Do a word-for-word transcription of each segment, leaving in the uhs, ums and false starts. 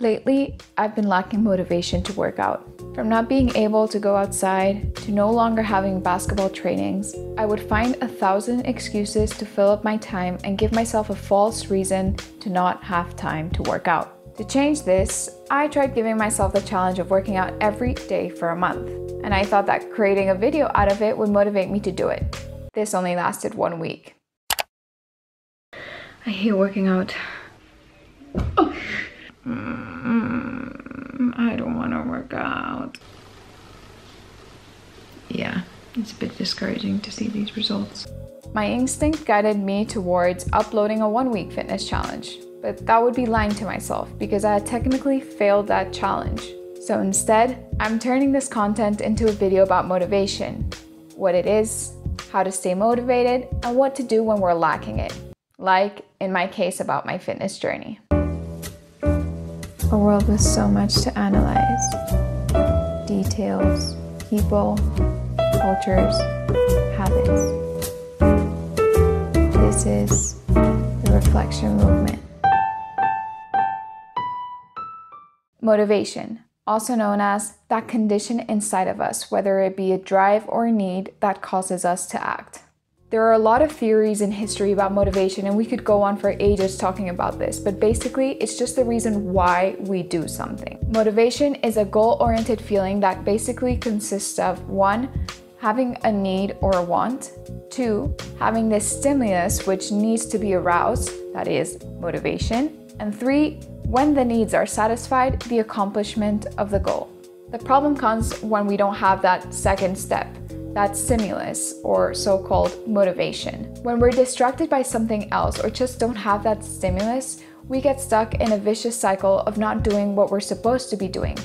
Lately, I've been lacking motivation to work out. From not being able to go outside, to no longer having basketball trainings, I would find a thousand excuses to fill up my time and give myself a false reason to not have time to work out. To change this, I tried giving myself the challenge of working out every day for a month, and I thought that creating a video out of it would motivate me to do it. This only lasted one week. I hate working out. Oh. Mm, I don't want to work out. Yeah, it's a bit discouraging to see these results. My instinct guided me towards uploading a one-week fitness challenge, but that would be lying to myself because I had technically failed that challenge. So instead, I'm turning this content into a video about motivation, what it is, how to stay motivated, and what to do when we're lacking it, like in my case about my fitness journey. A world with so much to analyze. Details, people, cultures, habits. This is the Reflection Movement. Motivation, also known as that condition inside of us, whether it be a drive or a need that causes us to act. There are a lot of theories in history about motivation, and we could go on for ages talking about this, but basically it's just the reason why we do something. Motivation is a goal-oriented feeling that basically consists of one, having a need or a want, two, having this stimulus which needs to be aroused, that is motivation, and three, when the needs are satisfied, the accomplishment of the goal. The problem comes when we don't have that second step, that stimulus or so-called motivation. When we're distracted by something else or just don't have that stimulus, we get stuck in a vicious cycle of not doing what we're supposed to be doing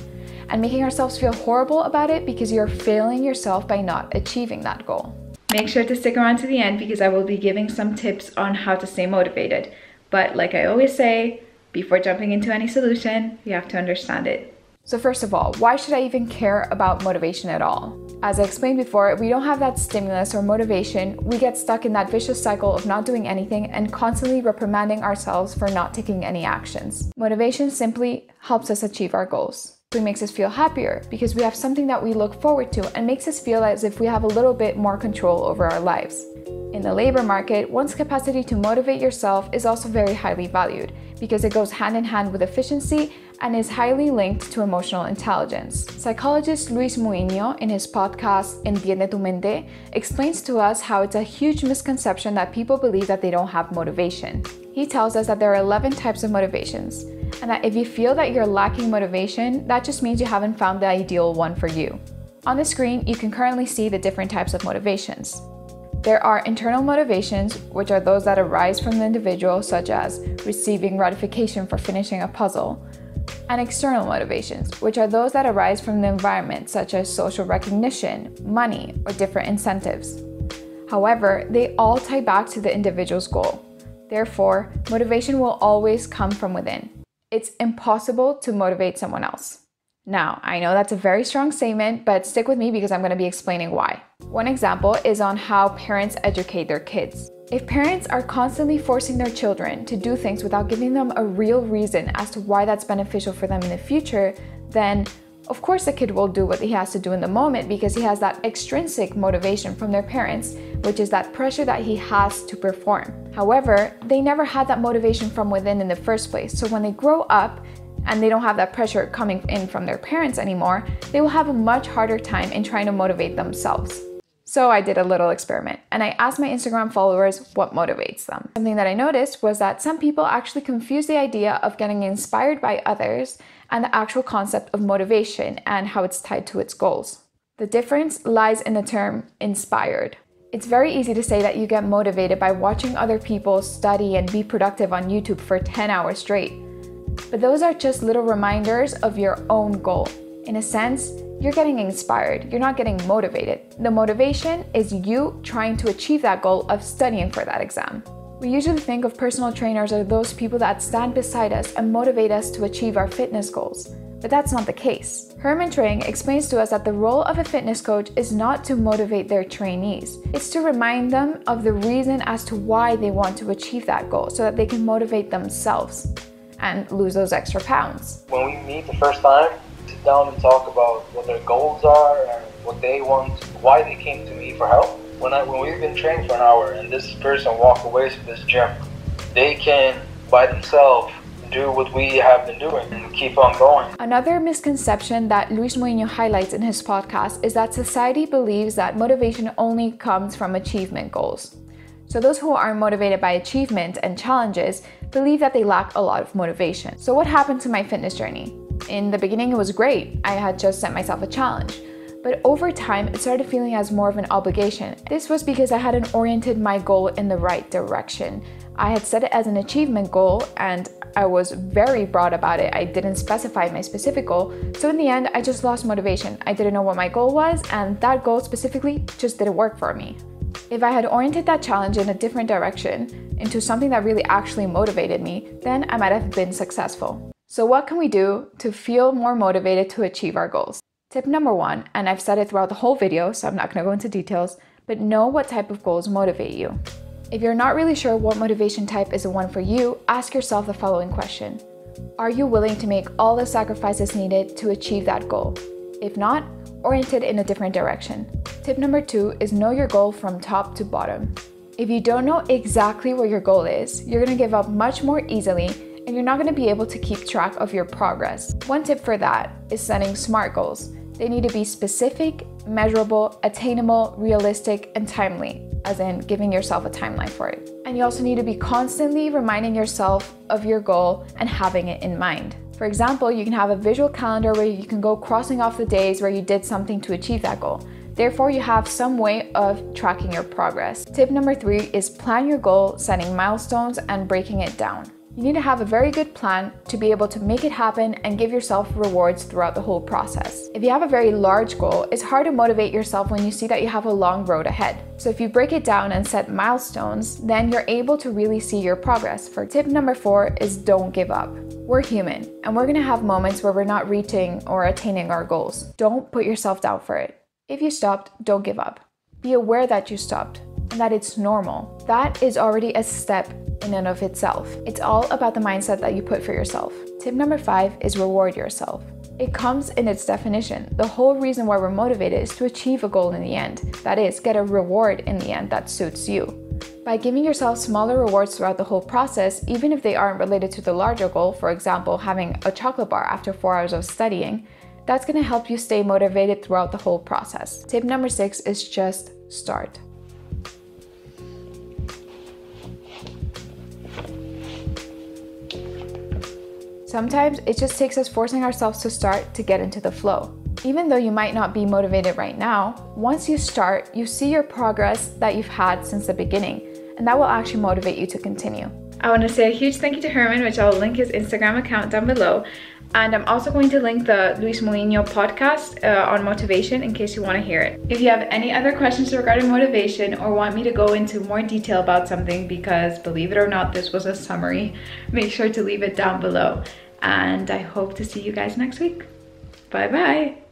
and making ourselves feel horrible about it because you're failing yourself by not achieving that goal. Make sure to stick around to the end because I will be giving some tips on how to stay motivated. But like I always say, before jumping into any solution, you have to understand it. So first of all, why should I even care about motivation at all? As I explained before, if we don't have that stimulus or motivation, we get stuck in that vicious cycle of not doing anything and constantly reprimanding ourselves for not taking any actions. Motivation simply helps us achieve our goals. It makes us feel happier because we have something that we look forward to and makes us feel as if we have a little bit more control over our lives. In the labor market, one's capacity to motivate yourself is also very highly valued because it goes hand in hand with efficiency and is highly linked to emotional intelligence. Psychologist Luis Muiño, in his podcast Entiende Tu Mente, explains to us how it's a huge misconception that people believe that they don't have motivation. He tells us that there are eleven types of motivations, and that if you feel that you're lacking motivation, that just means you haven't found the ideal one for you. On the screen, you can currently see the different types of motivations. There are internal motivations, which are those that arise from the individual, such as receiving gratification for finishing a puzzle, and external motivations, which are those that arise from the environment, such as social recognition, money, or different incentives. However, they all tie back to the individual's goal. Therefore, motivation will always come from within. It's impossible to motivate someone else. Now, I know that's a very strong statement, but stick with me because I'm going to be explaining why. One example is on how parents educate their kids. If parents are constantly forcing their children to do things without giving them a real reason as to why that's beneficial for them in the future, then of course the kid will do what he has to do in the moment because he has that extrinsic motivation from their parents, which is that pressure that he has to perform. However, they never had that motivation from within in the first place, so when they grow up and they don't have that pressure coming in from their parents anymore, they will have a much harder time in trying to motivate themselves. So I did a little experiment and I asked my Instagram followers what motivates them. Something that I noticed was that some people actually confuse the idea of getting inspired by others and the actual concept of motivation and how it's tied to its goals. The difference lies in the term inspired. It's very easy to say that you get motivated by watching other people study and be productive on YouTube for ten hours straight. But those are just little reminders of your own goal. In a sense, you're getting inspired, you're not getting motivated. The motivation is you trying to achieve that goal of studying for that exam. We usually think of personal trainers as those people that stand beside us and motivate us to achieve our fitness goals, but that's not the case. Herman Troeng explains to us that the role of a fitness coach is not to motivate their trainees, it's to remind them of the reason as to why they want to achieve that goal so that they can motivate themselves. and lose those extra pounds. When we meet the first time, sit down and talk about what their goals are and what they want, why they came to me for help. When I, when we've been training for an hour and this person walked away from this gym, they can, by themselves, do what we have been doing and keep on going. Another misconception that Luis Muiño highlights in his podcast is that society believes that motivation only comes from achievement goals. So those who are motivated by achievement and challenges believe that they lack a lot of motivation. So what happened to my fitness journey? In the beginning, it was great. I had just set myself a challenge. But over time, it started feeling as more of an obligation. This was because I hadn't oriented my goal in the right direction. I had set it as an achievement goal and I was very broad about it. I didn't specify my specific goal. So in the end, I just lost motivation. I didn't know what my goal was, and that goal specifically just didn't work for me. If I had oriented that challenge in a different direction, into something that really actually motivated me, then I might have been successful. So what can we do to feel more motivated to achieve our goals? Tip number one, and I've said it throughout the whole video, so I'm not going to go into details, but know what type of goals motivate you. If you're not really sure what motivation type is the one for you, ask yourself the following question. Are you willing to make all the sacrifices needed to achieve that goal? If not, orient it in a different direction. Tip number two is know your goal from top to bottom. If you don't know exactly what your goal is, you're going to give up much more easily and you're not going to be able to keep track of your progress. One tip for that is setting SMART goals. They need to be specific, measurable, attainable, realistic, and timely, as in giving yourself a timeline for it. And you also need to be constantly reminding yourself of your goal and having it in mind. For example, you can have a visual calendar where you can go crossing off the days where you did something to achieve that goal. Therefore, you have some way of tracking your progress. Tip number three is plan your goal, setting milestones and breaking it down. You need to have a very good plan to be able to make it happen and give yourself rewards throughout the whole process. If you have a very large goal, it's hard to motivate yourself when you see that you have a long road ahead. So if you break it down and set milestones, then you're able to really see your progress. For tip number four is don't give up. We're human and we're gonna have moments where we're not reaching or attaining our goals. Don't put yourself down for it. If you stopped, don't give up. Be aware that you stopped and that it's normal. That is already a step in and of itself. It's all about the mindset that you put for yourself. Tip number five is reward yourself. It comes in its definition. The whole reason why we're motivated is to achieve a goal in the end. That is, get a reward in the end that suits you. By giving yourself smaller rewards throughout the whole process, even if they aren't related to the larger goal, for example, having a chocolate bar after four hours of studying, that's gonna help you stay motivated throughout the whole process. Tip number six is just start. Sometimes it just takes us forcing ourselves to start to get into the flow. Even though you might not be motivated right now, once you start, you see your progress that you've had since the beginning, and that will actually motivate you to continue. I want to say a huge thank you to Herman, which I'll link his Instagram account down below. And I'm also going to link the Luis Muiño podcast uh, on motivation in case you want to hear it. If you have any other questions regarding motivation or want me to go into more detail about something, because believe it or not, this was a summary, make sure to leave it down below. And I hope to see you guys next week. Bye bye.